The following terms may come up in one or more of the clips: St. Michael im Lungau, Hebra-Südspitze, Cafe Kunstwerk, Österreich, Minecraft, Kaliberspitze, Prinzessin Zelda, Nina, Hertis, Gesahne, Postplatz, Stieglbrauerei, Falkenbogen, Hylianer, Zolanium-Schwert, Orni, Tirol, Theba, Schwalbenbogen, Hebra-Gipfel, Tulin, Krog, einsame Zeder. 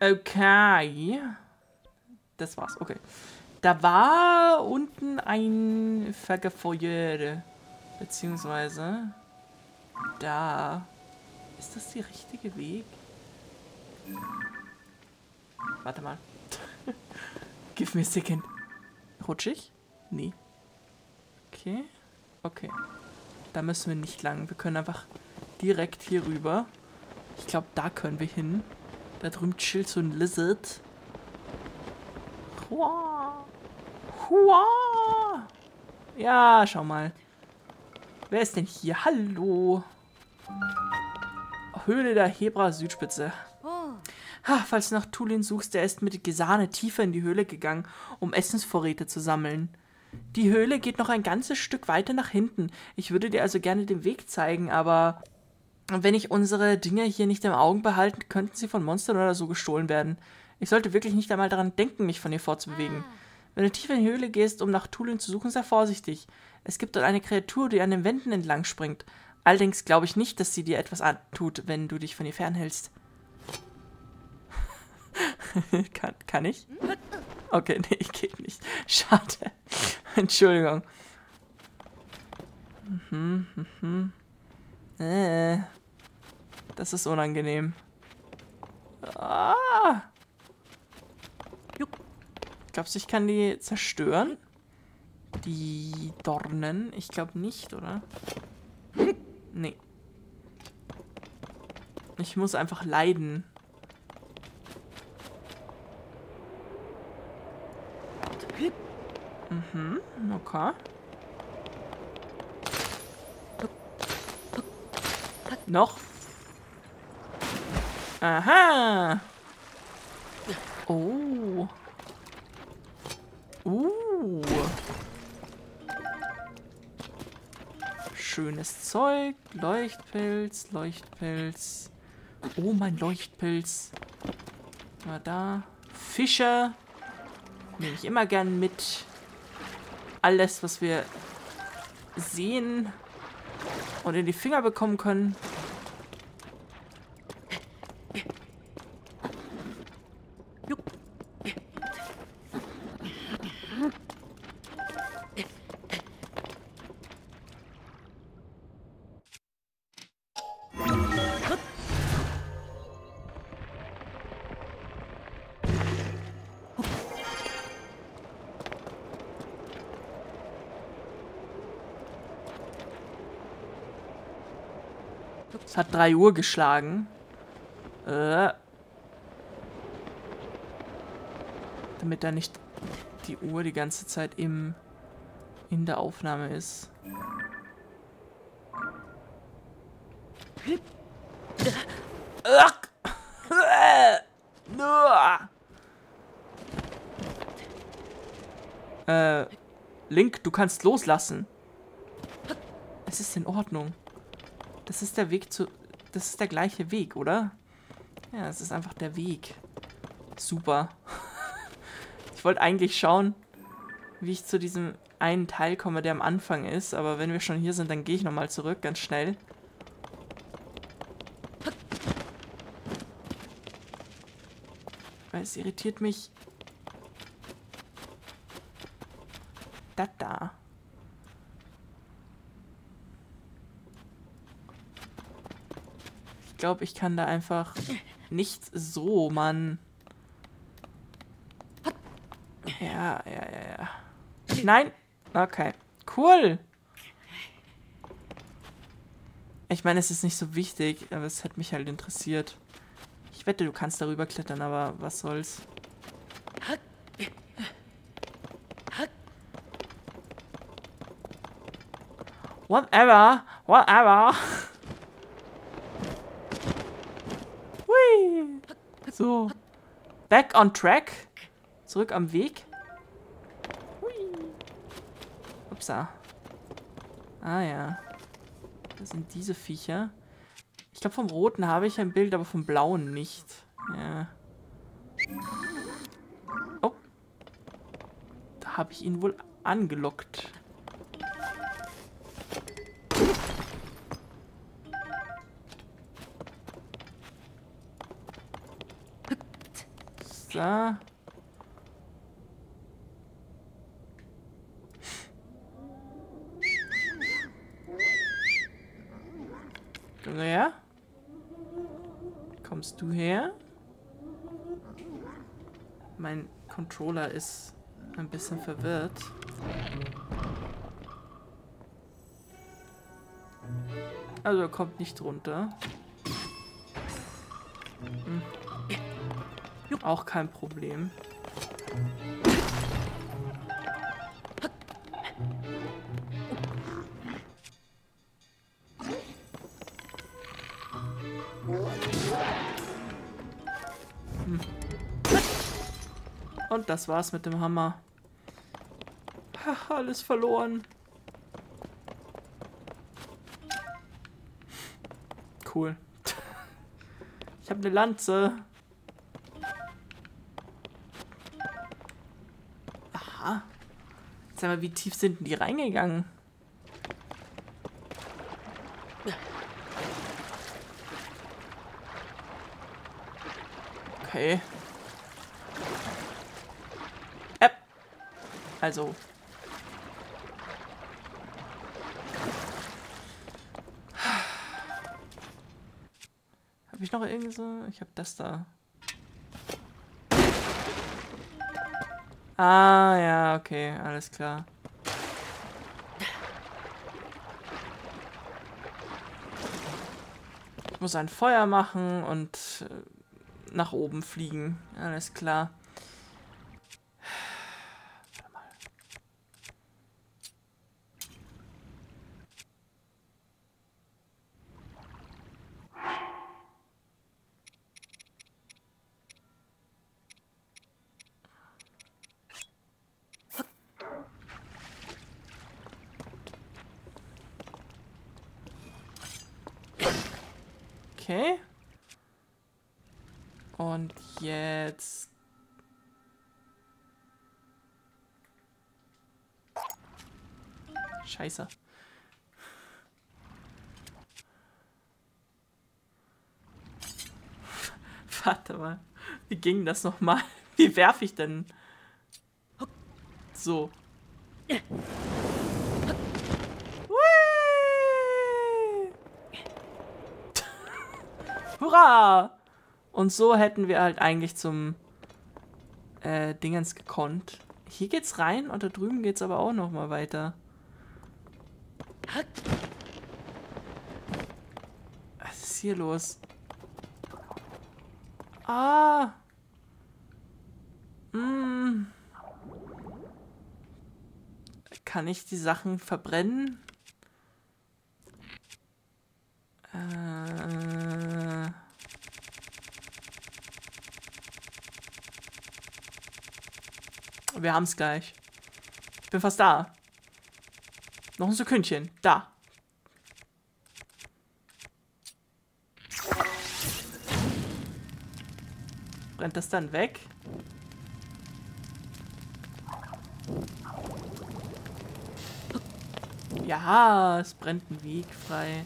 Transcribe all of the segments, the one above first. Okay. Das war's, okay. Da war unten ein Fegefeuer. Beziehungsweise... Da. Ist das der richtige Weg? Warte mal. Give me a second. Rutschig? Nee. Okay. Okay. Da müssen wir nicht lang. Wir können einfach direkt hier rüber. Ich glaube, da können wir hin. Da drüben chillt so ein Lizard. Hua! Hua! Ja, schau mal. Wer ist denn hier? Hallo! Höhle der Hebra-Südspitze. Ha, falls du nach Tulin suchst, der ist mit Gesahne tiefer in die Höhle gegangen, um Essensvorräte zu sammeln. Die Höhle geht noch ein ganzes Stück weiter nach hinten. Ich würde dir also gerne den Weg zeigen, aber wenn ich unsere Dinger hier nicht im Auge behalten, könnten sie von Monstern oder so gestohlen werden. Ich sollte wirklich nicht einmal daran denken, mich von hier fortzubewegen. Wenn du tiefer in die Höhle gehst, um nach Tulin zu suchen, sei vorsichtig. Es gibt dort eine Kreatur, die an den Wänden entlang springt. Allerdings glaube ich nicht, dass sie dir etwas antut, wenn du dich von ihr fernhältst. Kann ich? Okay, nee, ich gehe nicht. Schade. Entschuldigung. Das ist unangenehm. Ah. Glaubst du, ich kann die zerstören? Die Dornen? Ich glaube nicht, oder? Nee. Ich muss einfach leiden. Mhm, okay. Noch? Aha! Oh. Schönes Zeug. Leuchtpilz, Leuchtpilz. Oh, mein Leuchtpilz. Mal da. Fische. Nehme ich immer gern mit. Alles, was wir sehen und in die Finger bekommen können. Es hat 3 Uhr geschlagen. Damit da nicht die Uhr die ganze Zeit in der Aufnahme ist. Link, du kannst loslassen. Es ist in Ordnung. Das ist der Weg zu... Das ist der gleiche Weg, oder? Ja, es ist einfach der Weg. Super. Ich wollte eigentlich schauen, wie ich zu diesem einen Teil komme, der am Anfang ist. Aber wenn wir schon hier sind, dann gehe ich nochmal zurück, ganz schnell. Weil es irritiert mich. Das da. Ich glaube, ich kann da einfach nicht so, Mann. Ja. Nein! Okay. Cool! Ich meine, es ist nicht so wichtig, aber es hat mich halt interessiert. Ich wette, du kannst darüber klettern, aber was soll's. Whatever! Whatever! So, back on track. Zurück am Weg. Hui. Upsa. Ah ja. Das sind diese Viecher. Ich glaube, vom Roten habe ich ein Bild, aber vom Blauen nicht. Ja. Oh. Da habe ich ihn wohl angelockt. So. Komm du her? Kommst du her? Mein Controller ist ein bisschen verwirrt. Also er kommt nicht runter. Hm. Auch kein Problem. Hm. Und das war's mit dem Hammer. Ha, alles verloren. Cool. Ich habe eine Lanze. Aha. Sag mal, wie tief sind denn die reingegangen? Okay. Also. Habe ich noch irgendwas? So? Ich habe das da. Ah, ja, okay, alles klar. Ich muss ein Feuer machen und nach oben fliegen. Alles klar. Okay. Und jetzt... Scheiße. Warte mal. Wie ging das nochmal? Wie werfe ich denn? So. Hurra! Und so hätten wir halt eigentlich zum Dingens gekonnt. Hier geht's rein und da drüben geht's aber auch nochmal weiter. Was ist hier los? Ah! Mm. Kann ich die Sachen verbrennen? Wir haben es gleich. Ich bin fast da. Noch ein Sekündchen. Da. Brennt das dann weg? Ja, es brennt ein Weg frei.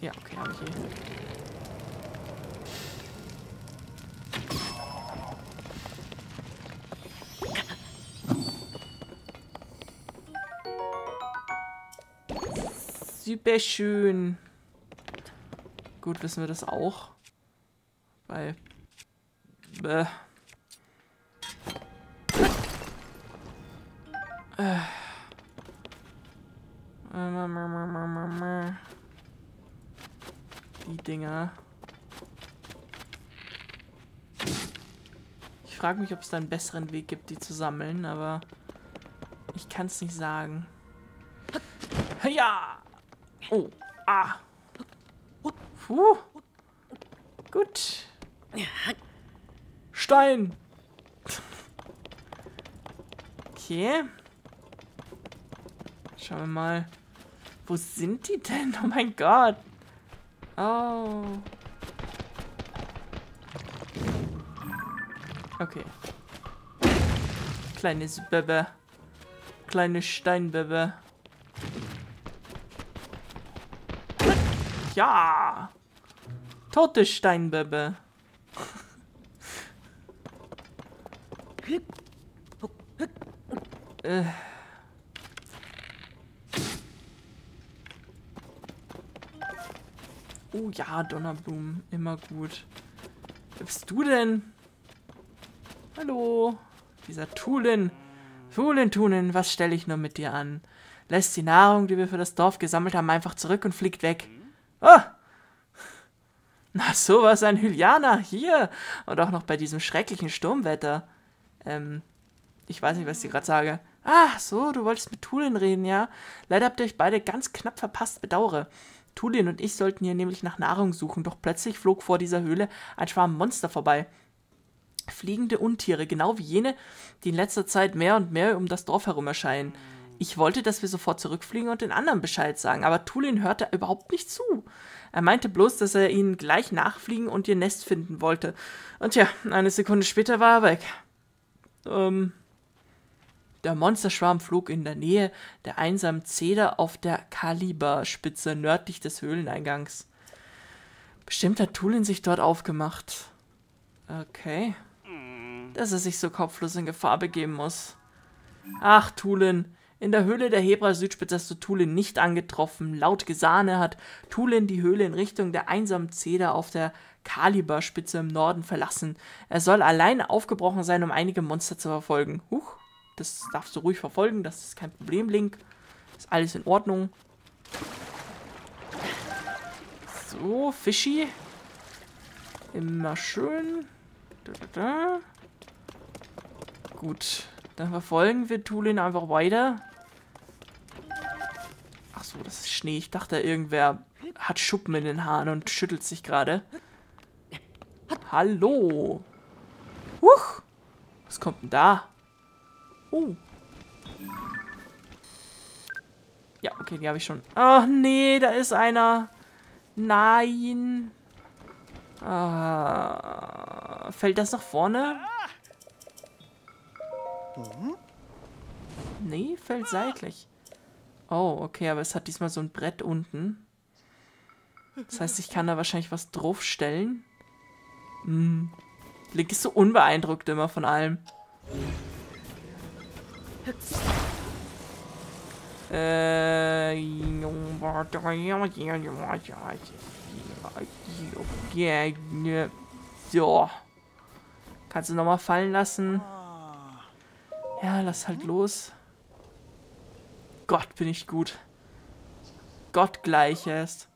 Ja, okay, habe ich hier. Super schön. Gut, wissen wir das auch. Weil. Bäh. Die Dinger. Ich frage mich, ob es da einen besseren Weg gibt, die zu sammeln, aber ich kann es nicht sagen. Ja! Oh, ah. Puh. Gut. Stein. Okay. Schauen wir mal. Wo sind die denn? Oh mein Gott. Oh. Okay. Kleines Bebe. Kleine Steinbebe. Ja! Tote Steinbebe. Oh ja, Donnerblumen. Immer gut. Wer bist du denn? Hallo. Dieser Tulin. Tulin, was stelle ich nur mit dir an? Lässt die Nahrung, die wir für das Dorf gesammelt haben, einfach zurück und fliegt weg. Oh! Na, sowas, ein Hylianer, hier! Und auch noch bei diesem schrecklichen Sturmwetter. Ich weiß nicht, was ich gerade sage. Ach so, du wolltest mit Tulin reden, ja? Leider habt ihr euch beide ganz knapp verpasst, bedauere. Tulin und ich sollten hier nämlich nach Nahrung suchen, doch plötzlich flog vor dieser Höhle ein Schwarm Monster vorbei. Fliegende Untiere, genau wie jene, die in letzter Zeit mehr und mehr um das Dorf herum erscheinen. Ich wollte, dass wir sofort zurückfliegen und den anderen Bescheid sagen, aber Tulin hörte überhaupt nicht zu. Er meinte bloß, dass er ihnen gleich nachfliegen und ihr Nest finden wollte. Und ja, eine Sekunde später war er weg. Der Monsterschwarm flog in der Nähe der einsamen Zeder auf der Kaliberspitze nördlich des Höhleneingangs. Bestimmt hat Tulin sich dort aufgemacht. Okay. Dass er sich so kopflos in Gefahr begeben muss. Ach, Tulin. In der Höhle der Hebra-Südspitze hast du Tulin nicht angetroffen. Laut Gesahne hat Tulin die Höhle in Richtung der einsamen Zeder auf der Kaliberspitze im Norden verlassen. Er soll allein aufgebrochen sein, um einige Monster zu verfolgen. Huch, das darfst du ruhig verfolgen, das ist kein Problem, Link. Ist alles in Ordnung. So, Fischi. Immer schön. Gut. Dann verfolgen wir Tulin einfach weiter. Ach so, das ist Schnee. Ich dachte, irgendwer hat Schuppen in den Haaren und schüttelt sich gerade. Hallo. Huch. Was kommt denn da? Oh. Ja, okay, die habe ich schon. Ach nee, da ist einer. Nein. Ah, fällt das nach vorne? Nee, fällt seitlich. Oh, okay, aber es hat diesmal so ein Brett unten. Das heißt, ich kann da wahrscheinlich was draufstellen. Hm. Link ist so unbeeindruckt immer von allem. So. Kannst du nochmal fallen lassen? Ja, lass halt los. Gott, bin ich gut. Gott gleich erst.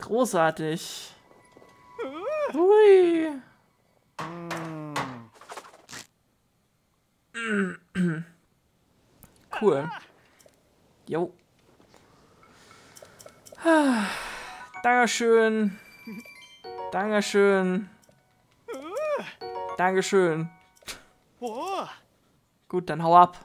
Großartig. Hui. Cool. Jo. Dankeschön. Dankeschön. Dankeschön. Gut, dann hau ab.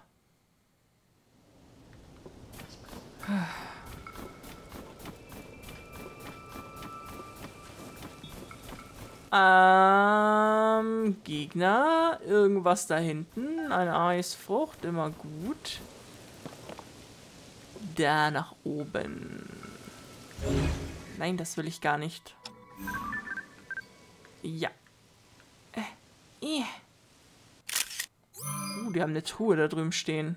Gegner. Irgendwas da hinten. Eine Eisfrucht. Immer gut. Da nach oben. Nein, das will ich gar nicht. Ja. Die haben eine Truhe da drüben stehen.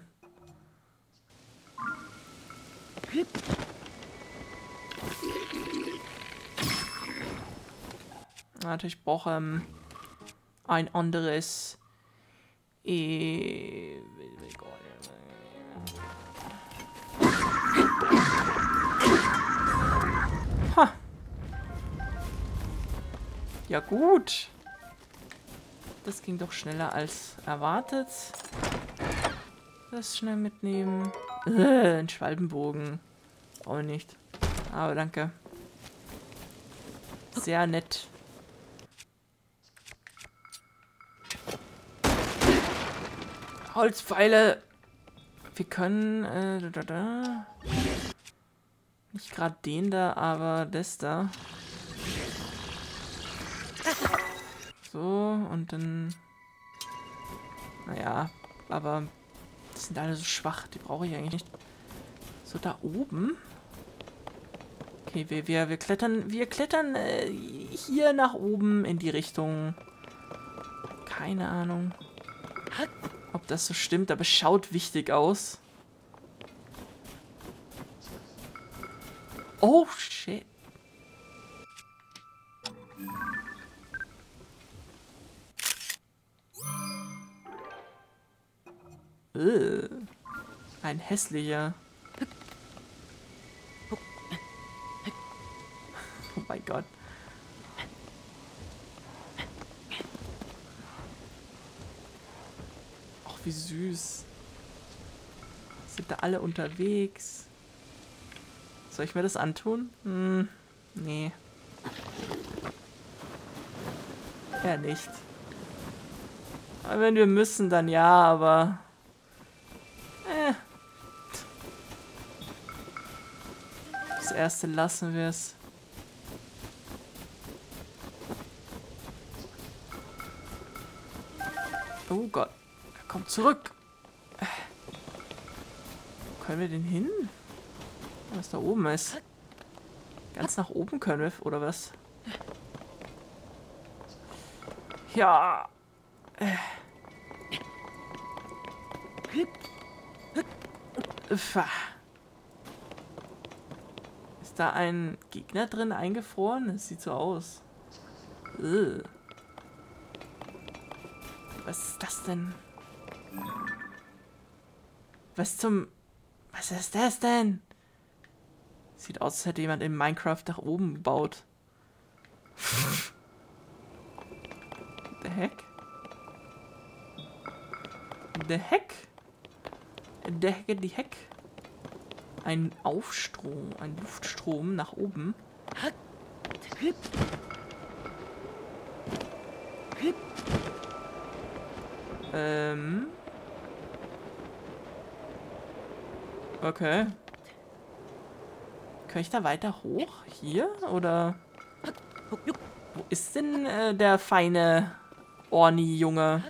Natürlich brauche ich ein anderes. Ha. Ja gut. Das ging doch schneller als erwartet. Das schnell mitnehmen. Ein Schwalbenbogen. Brauche ich nicht. Aber danke. Sehr nett. Holzpfeile. Wir können... Nicht gerade den da, aber das da. So, und dann... Naja, aber die sind alle so schwach. Die brauche ich eigentlich nicht. So, da oben. Okay, wir klettern hier nach oben in die Richtung. Keine Ahnung, ob das so stimmt, aber schaut wichtig aus. Oh, shit. Ein hässlicher. Oh mein Gott. Ach, wie süß. Sind da alle unterwegs? Soll ich mir das antun? Hm, nee. Ja, nicht. Aber wenn wir müssen, dann ja, aber... Das erste lassen wir es. Oh Gott, er kommt zurück. Wo können wir denn hin? Was da oben ist. Ganz nach oben können wir, oder was? Ja. Ist da ein Gegner drin eingefroren? Das sieht so aus. Was ist das denn? Was ist das denn? Sieht aus, als hätte jemand in Minecraft nach oben gebaut. The heck? The heck? The heck, die heck? Ein Aufstrom, ein Luftstrom nach oben. Okay. Kann ich da weiter hoch? Hier? Oder? Wo ist denn der feine Orni-Junge?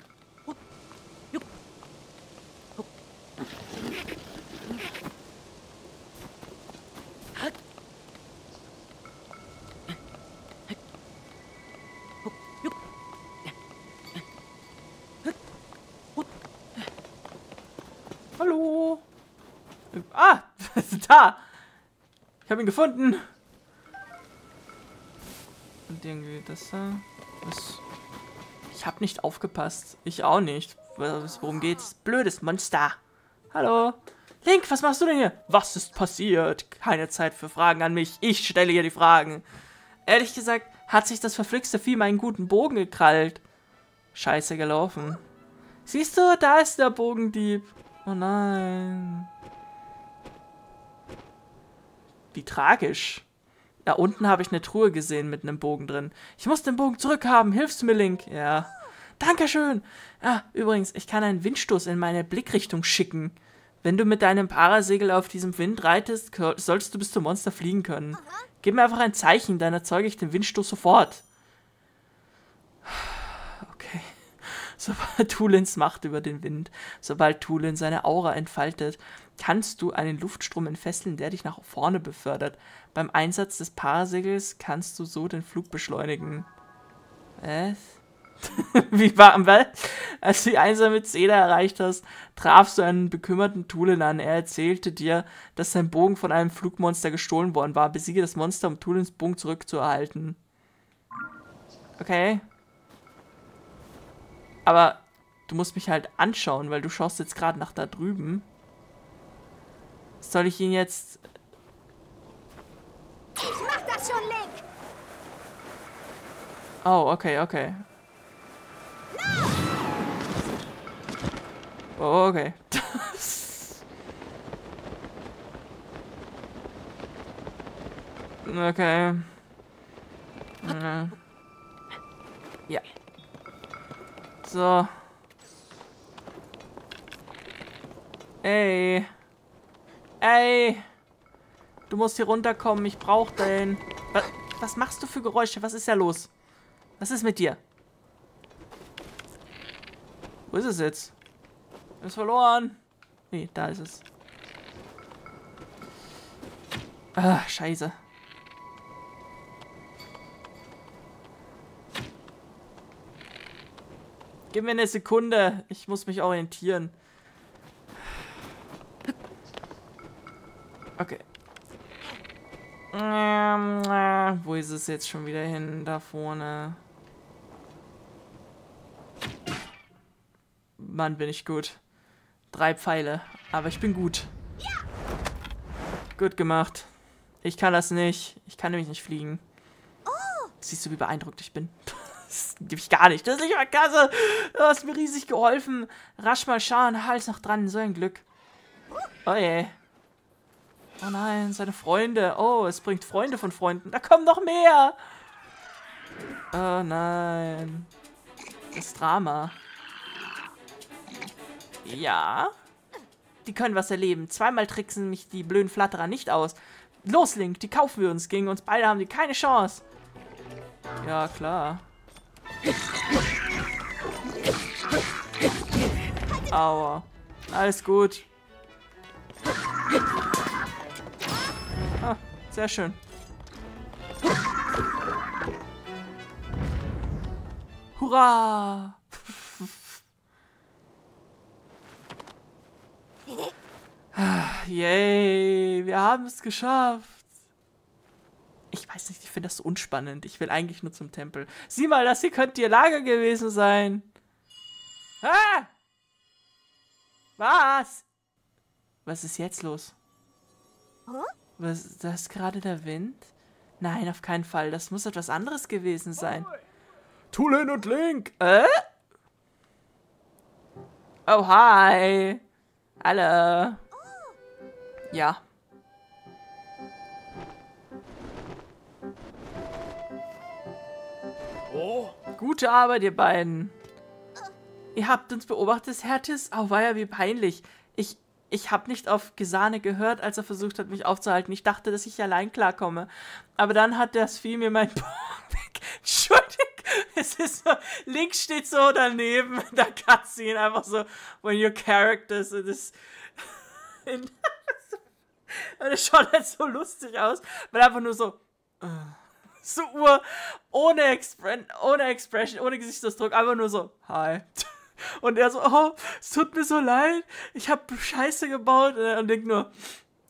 Hallo? Ah! Da! Ich habe ihn gefunden! Und irgendwie das da. Ich habe nicht aufgepasst. Ich auch nicht. Worum geht's? Blödes Monster! Hallo! Link, was machst du denn hier? Was ist passiert? Keine Zeit für Fragen an mich. Ich stelle hier die Fragen. Ehrlich gesagt, hat sich das verflixte Vieh meinen guten Bogen gekrallt. Scheiße gelaufen. Siehst du, da ist der Bogendieb. Oh nein. Wie tragisch. Da unten habe ich eine Truhe gesehen mit einem Bogen drin. Ich muss den Bogen zurückhaben. Hilfst du mir, Link? Ja. Dankeschön. Ah, übrigens, ich kann einen Windstoß in meine Blickrichtung schicken. Wenn du mit deinem Parasegel auf diesem Wind reitest, sollst du bis zum Monster fliegen können. Gib mir einfach ein Zeichen, dann erzeuge ich den Windstoß sofort. Okay. Sobald Tulins Macht über den Wind, sobald Tulin seine Aura entfaltet, kannst du einen Luftstrom entfesseln, der dich nach vorne befördert. Beim Einsatz des Parasegels kannst du so den Flug beschleunigen. Was? Wie war am Wald? Als du die einsame Zeder erreicht hast, trafst du einen bekümmerten Tulin an. Er erzählte dir, dass sein Bogen von einem Flugmonster gestohlen worden war. Besiege das Monster, um Tulins Bogen zurückzuerhalten. Okay. Aber du musst mich halt anschauen, weil du schaust jetzt gerade nach da drüben. Soll ich ihn jetzt... Ich mach das schon, Link! Oh, okay, okay. Oh, okay. Okay. Ja. So. Ey. Ey. Du musst hier runterkommen. Ich brauch den. Was machst du für Geräusche? Was ist ja los? Was ist mit dir? Wo ist es jetzt? Ist verloren. Nee, da ist es. Ah, scheiße. Gib mir eine Sekunde. Ich muss mich orientieren. Okay. Wo ist es jetzt schon wieder hin? Da vorne. Mann, bin ich gut. 3 Pfeile. Aber ich bin gut. Gut gemacht. Ich kann das nicht. Ich kann nämlich nicht fliegen. Siehst du, wie beeindruckt ich bin? Das gebe ich gar nicht. Das ist nicht mal Kasse. Du hast mir riesig geholfen. Rasch mal schauen. Hals noch dran. So ein Glück. Oh je. Oh nein, seine Freunde. Oh, es bringt Freunde von Freunden. Da kommen noch mehr. Oh nein. Das Drama. Ja. Die können was erleben. 2-mal tricksen mich die blöden Flatterer nicht aus. Los, Link, die kaufen wir uns. Gegen uns beide haben die keine Chance. Ja, klar. Aua. Alles gut. Ah, sehr schön. Hurra! Yay, wir haben es geschafft. Ich weiß nicht, ich finde das so unspannend. Ich will eigentlich nur zum Tempel. Sieh mal, das hier könnte ihr Lager gewesen sein. Ah! Was? Was ist jetzt los? Was, das ist gerade der Wind? Nein, auf keinen Fall. Das muss etwas anderes gewesen sein. Tulin und Link! Oh, hi! Hallo! Ja. Oh. Gute Arbeit, ihr beiden. Ihr habt uns beobachtet, Hertis. Auweia, wie peinlich. Ich habe nicht auf Gesahne gehört, als er versucht hat, mich aufzuhalten. Ich dachte, dass ich allein klarkomme. Aber dann hat das Vieh mir meinen Bogen weg. Entschuldigung. Es ist so, Link steht so daneben in der Cutscene. Einfach so, when your characters in this... Und es schaut halt so lustig aus, weil einfach nur so... So ohne Expression, ohne Gesichtsausdruck, einfach nur so, hi. Und er so, oh, es tut mir so leid, ich habe Scheiße gebaut. Und denkt nur,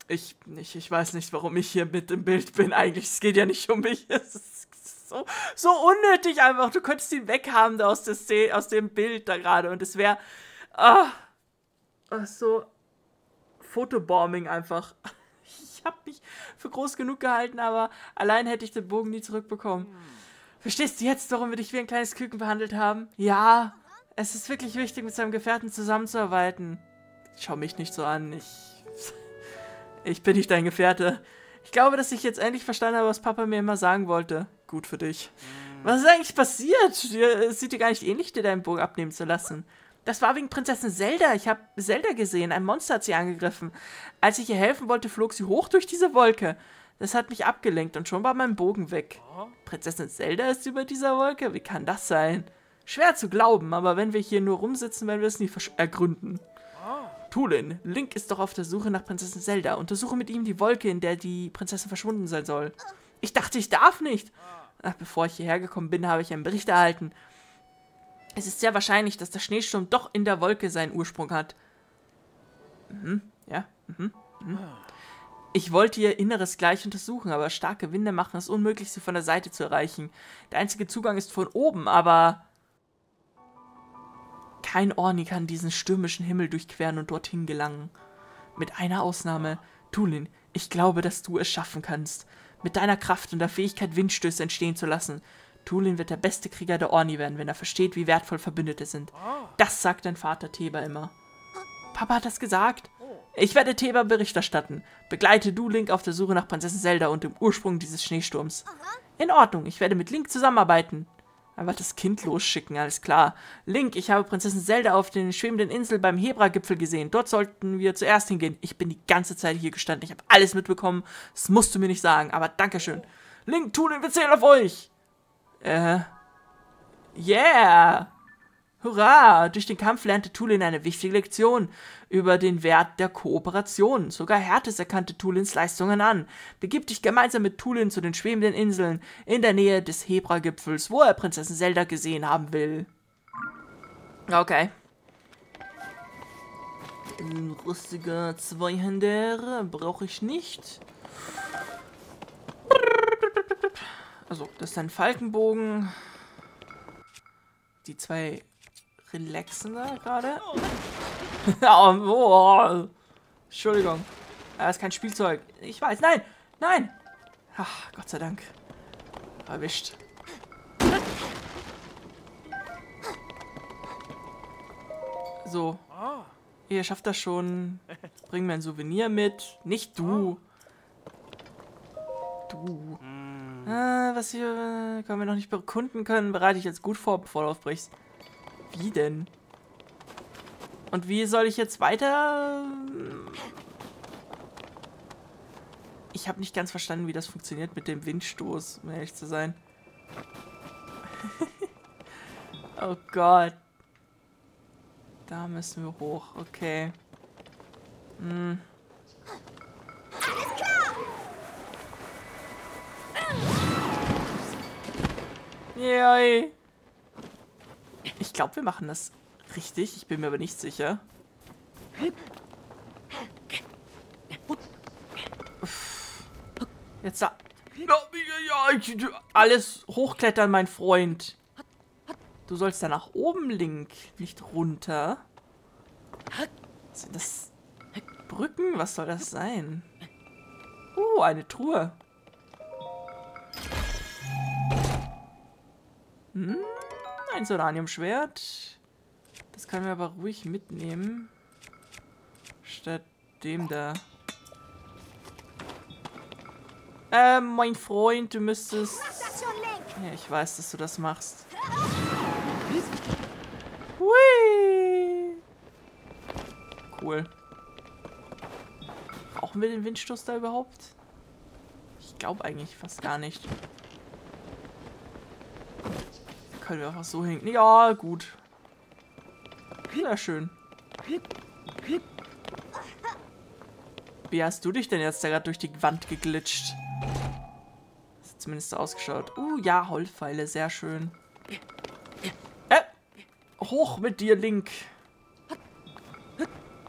ich weiß nicht, warum ich hier mit im Bild bin eigentlich, es geht ja nicht um mich. Es ist so unnötig einfach, du könntest ihn weghaben da aus dem Bild da gerade. Und es wäre, so Fotobombing einfach. Ich habe mich für groß genug gehalten, aber allein hätte ich den Bogen nie zurückbekommen. Verstehst du jetzt, warum wir dich wie ein kleines Küken behandelt haben? Ja, es ist wirklich wichtig, mit seinem Gefährten zusammenzuarbeiten. Schau mich nicht so an, ich bin nicht dein Gefährte. Ich glaube, dass ich jetzt endlich verstanden habe, was Papa mir immer sagen wollte. Gut für dich. Was ist eigentlich passiert? Es sieht dir gar nicht ähnlich, dir deinen Bogen abnehmen zu lassen. Das war wegen Prinzessin Zelda. Ich habe Zelda gesehen. Ein Monster hat sie angegriffen. Als ich ihr helfen wollte, flog sie hoch durch diese Wolke. Das hat mich abgelenkt und schon war mein Bogen weg. Prinzessin Zelda ist über dieser Wolke? Wie kann das sein? Schwer zu glauben, aber wenn wir hier nur rumsitzen, werden wir es nie ergründen. Tulin, Link ist doch auf der Suche nach Prinzessin Zelda. Untersuche mit ihm die Wolke, in der die Prinzessin verschwunden sein soll. Ich dachte, ich darf nicht. Ach, bevor ich hierher gekommen bin, habe ich einen Bericht erhalten. Es ist sehr wahrscheinlich, dass der Schneesturm doch in der Wolke seinen Ursprung hat. Ich wollte ihr Inneres gleich untersuchen, aber starke Winde machen es unmöglich, sie von der Seite zu erreichen. Der einzige Zugang ist von oben, aber... Kein Orni kann diesen stürmischen Himmel durchqueren und dorthin gelangen. Mit einer Ausnahme. Tulin, ich glaube, dass du es schaffen kannst. Mit deiner Kraft und der Fähigkeit, Windstöße entstehen zu lassen... Tulin wird der beste Krieger der Orni werden, wenn er versteht, wie wertvoll Verbündete sind. Das sagt dein Vater Theba immer. Papa hat das gesagt. Ich werde Theba Bericht erstatten. Begleite du Link auf der Suche nach Prinzessin Zelda und dem Ursprung dieses Schneesturms. In Ordnung, ich werde mit Link zusammenarbeiten. Aber das Kind losschicken, alles klar. Link, ich habe Prinzessin Zelda auf den schwebenden Insel beim Hebra-Gipfel gesehen. Dort sollten wir zuerst hingehen. Ich bin die ganze Zeit hier gestanden. Ich habe alles mitbekommen. Das musst du mir nicht sagen, aber Dankeschön. Link, Tulin, wir zählen auf euch. Yeah! Hurra! Durch den Kampf lernte Tulin eine wichtige Lektion über den Wert der Kooperation. Sogar Hertis erkannte Tulins Leistungen an. Begib dich gemeinsam mit Tulin zu den schwebenden Inseln in der Nähe des Hebra-Gipfels, wo er Prinzessin Zelda gesehen haben will. Okay. Ein rustiger Zweihänder brauche ich nicht. Also, das ist ein Falkenbogen. Die zwei relaxen da gerade. Oh, Entschuldigung. Das ist kein Spielzeug. Ich weiß. Nein! Nein! Ach, Gott sei Dank. Erwischt. So. Ihr schafft das schon. Bring mir ein Souvenir mit. Nicht du. Du. Was hier können wir noch nicht bekunden können, bereite ich jetzt gut vor, bevor du aufbrichst. Wie denn? Und wie soll ich jetzt weiter? Ich habe nicht ganz verstanden, wie das funktioniert mit dem Windstoß, um ehrlich zu sein. Oh Gott. Da müssen wir hoch, okay. Hm. Yay. Ich glaube, wir machen das richtig. Ich bin mir aber nicht sicher. Uff. Jetzt da. Alles hochklettern, mein Freund. Du sollst da nach oben, Link, nicht runter. Sind das Brücken? Was soll das sein? Oh, eine Truhe. Hm, ein Zolanium-Schwert. Das können wir aber ruhig mitnehmen. Statt dem da. Mein Freund, du müsstest... Ja, ich weiß, dass du das machst. Hui! Cool. Brauchen wir den Windstoß da überhaupt? Ich glaube eigentlich fast gar nicht. Können wir einfach so hinken. Ja, gut. Sehr schön. Wie hast du dich denn jetzt da gerade durch die Wand geglitscht? Das hat zumindest so ausgeschaut. Ja, Holzpfeile, sehr schön. Hoch mit dir, Link.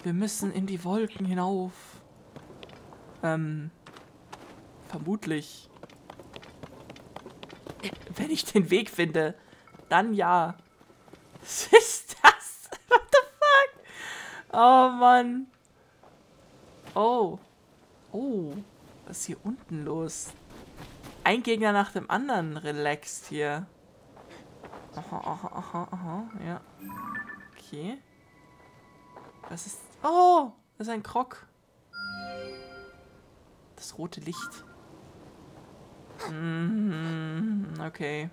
Wir müssen in die Wolken hinauf. Vermutlich. Wenn ich den Weg finde, dann ja. Was ist das? What the fuck? Oh, Mann. Oh. Oh. Was ist hier unten los? Ein Gegner nach dem anderen relaxt hier. Aha, aha, aha, aha, ja. Okay. Das ist... Oh! Das ist ein Krog. Das rote Licht. Okay.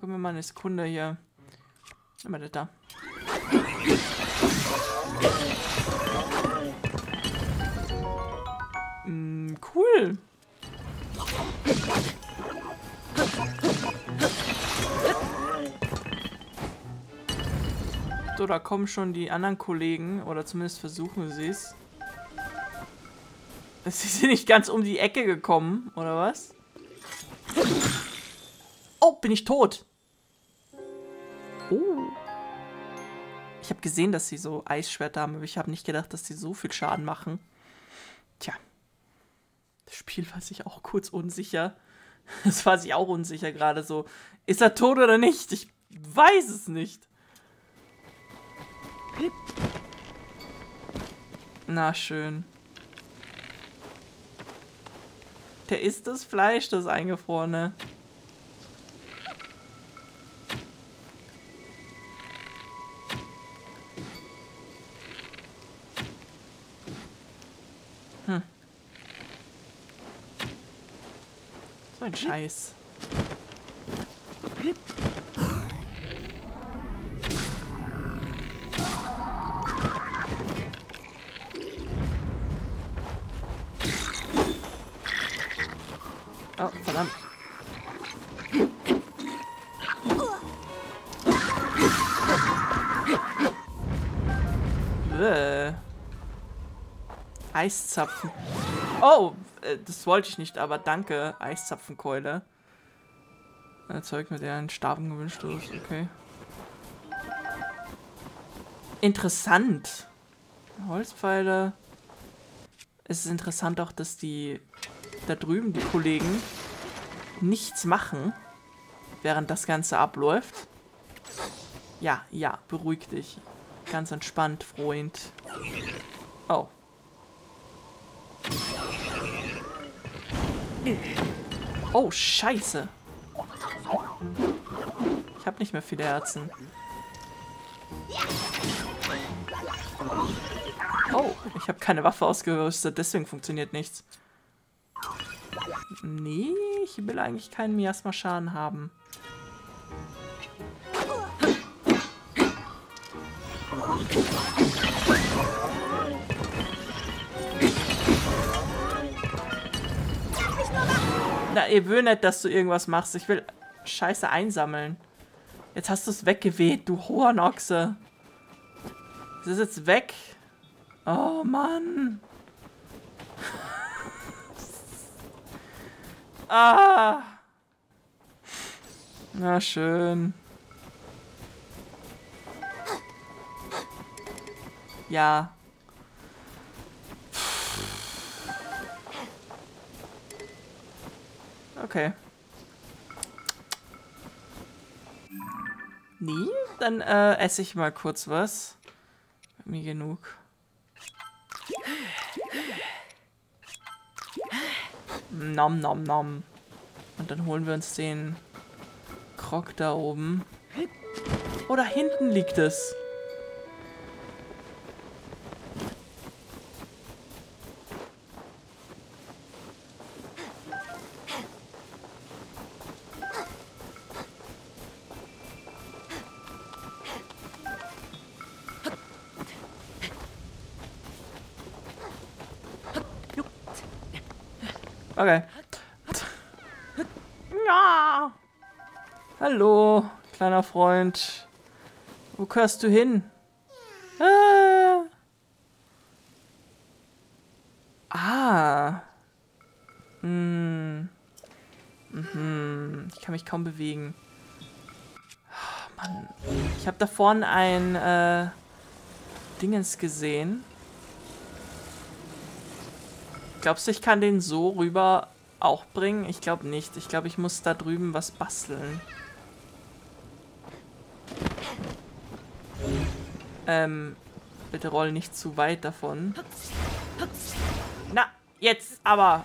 Gib mir mal eine Sekunde hier. Immer das da. Cool. So, da kommen schon die anderen Kollegen. Oder zumindest versuchen sie es. Sie sind nicht ganz um die Ecke gekommen, oder was? Oh, bin ich tot? Oh. Ich habe gesehen, dass sie so Eisschwerter haben, aber ich habe nicht gedacht, dass sie so viel Schaden machen. Tja. Das Spiel war sich auch kurz unsicher. Das war sich auch unsicher gerade so. Ist er tot oder nicht? Ich weiß es nicht. Na schön. Der isst das Fleisch, das eingefrorene. So ein Scheiß. Oh, verdammt. Eiszapfen. Oh, das wollte ich nicht, aber danke, Eiszapfenkeule. Erzeugt mit der einen Staben gewünscht ist. Okay. Interessant. Holzpfeile. Es ist interessant auch, dass die da drüben, die Kollegen, nichts machen, während das Ganze abläuft. Ja, ja, beruhig dich. Ganz entspannt, Freund. Oh. Oh, scheiße. Ich habe nicht mehr viele Herzen. Oh, ich habe keine Waffe ausgerüstet, deswegen funktioniert nichts. Nee, ich will eigentlich keinen Miasma-Schaden haben. Na, ich will nicht, dass du irgendwas machst. Ich will Scheiße einsammeln. Jetzt hast du es weggeweht, du Hornochse. Es ist jetzt weg. Oh, Mann. Ah. Na, schön. Ja. Okay. Nee, dann esse ich mal kurz was. Mir genug. Nom nom nom. Und dann holen wir uns den Krog da oben. Oh, da hinten liegt es. Okay. Ja. Hallo, kleiner Freund. Wo gehörst du hin? Ich kann mich kaum bewegen. Oh, Mann. Ich habe da vorne ein Dingens gesehen. Glaubst du, ich kann den so rüber auch bringen? Ich glaube nicht. Ich glaube, ich muss da drüben was basteln. Bitte roll nicht zu weit davon. Na, jetzt aber!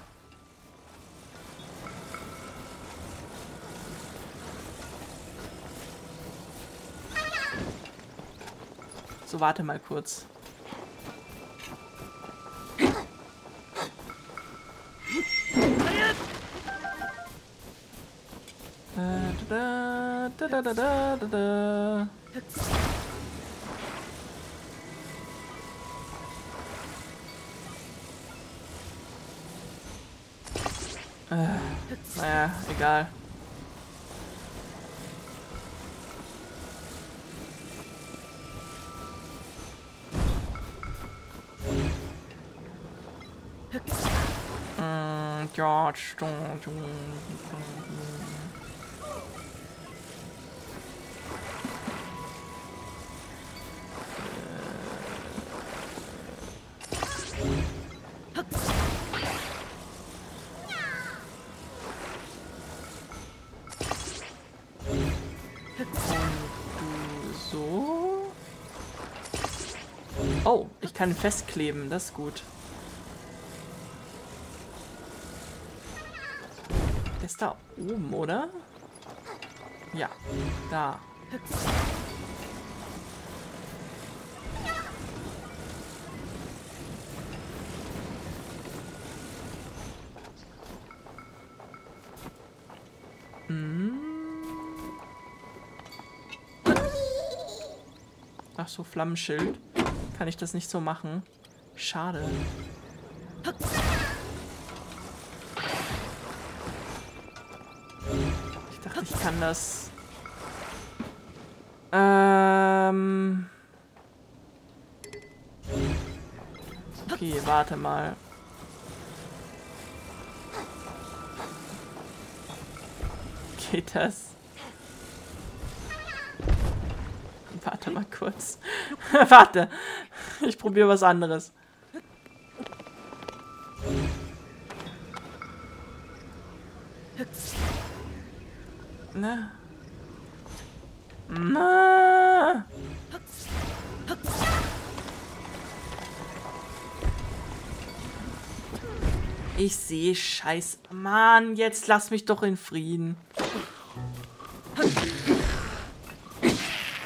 So, warte mal kurz. Naja, egal. George, so. Oh, ich kann festkleben, das ist gut. Der ist da oben, oder? Ja, da. Ach so, Flammenschild. Kann ich das nicht so machen? Schade. Ich dachte, ich kann das. Okay, warte mal. Geht das? Warte mal kurz. Warte. Ich probiere was anderes. Na? Na? Ich sehe Scheiß. Mann, jetzt lass mich doch in Frieden.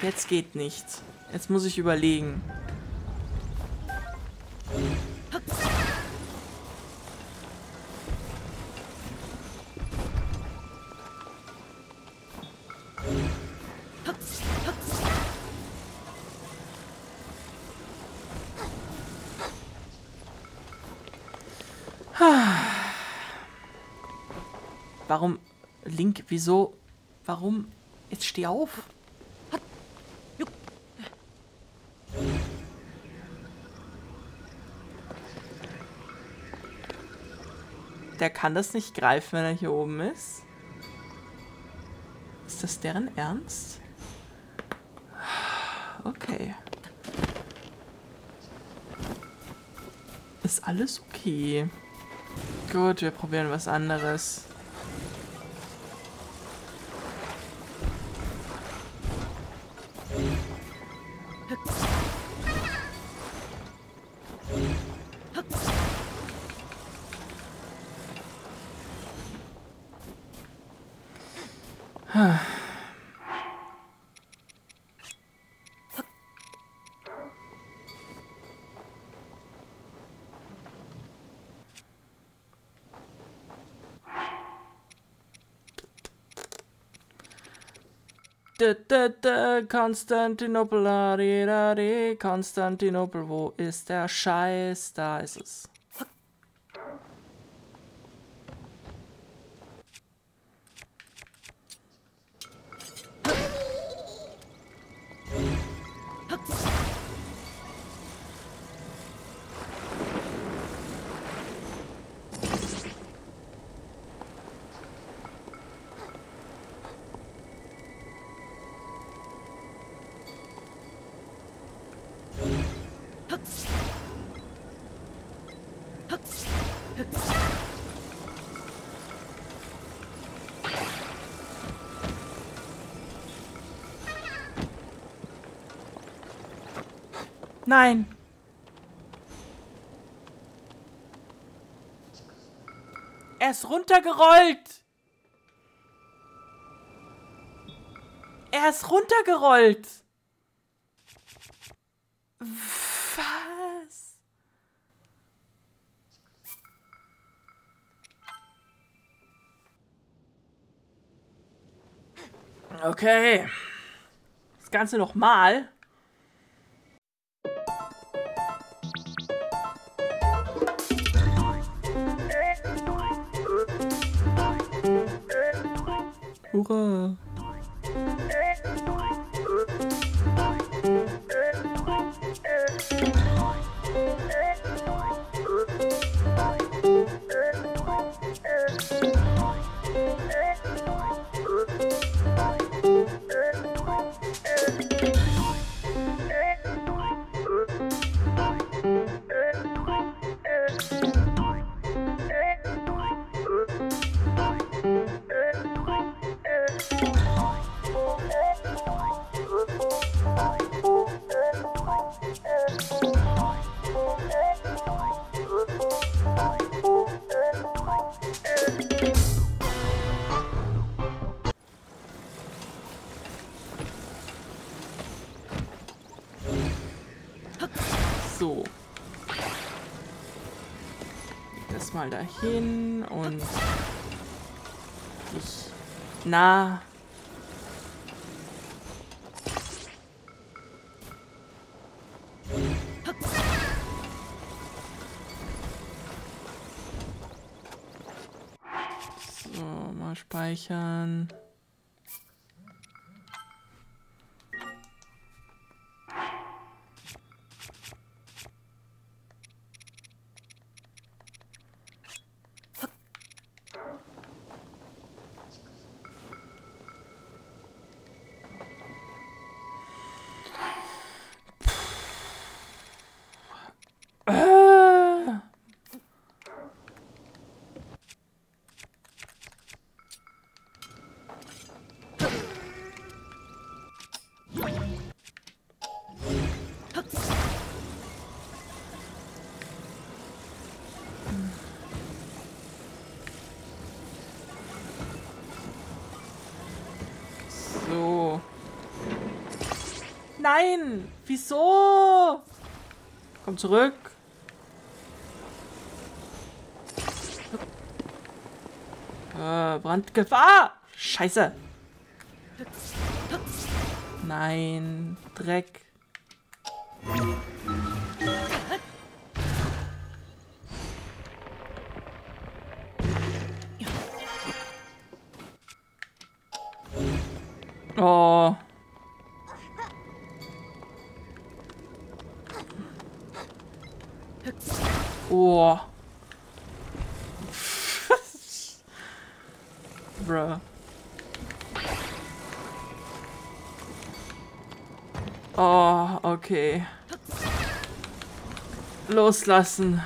Jetzt geht nichts. Jetzt muss ich überlegen. Warum? Link, wieso? Warum? Jetzt steh auf. Der kann das nicht greifen, wenn er hier oben ist. Ist das deren Ernst? Okay. Ist alles okay. Gut, wir probieren was anderes. Konstantinopel, Konstantinopel, wo ist der Scheiß? Da ist es. Nein. Er ist runtergerollt. Er ist runtergerollt. Was? Okay. Das Ganze nochmal. Hurra! So. Das mal dahin und ich. Na. So, mal speichern. nein! Wieso? Komm zurück. Brandgefahr! Scheiße! Nein, Dreck. Oh. Oh. Bruh. Oh, okay. Loslassen.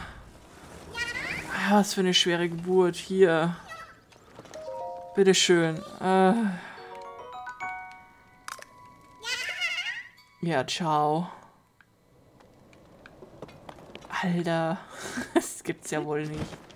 Was für eine schwere Geburt. Hier. Bitteschön. Ja, ciao. Alter. Das gibt's ja wohl nicht.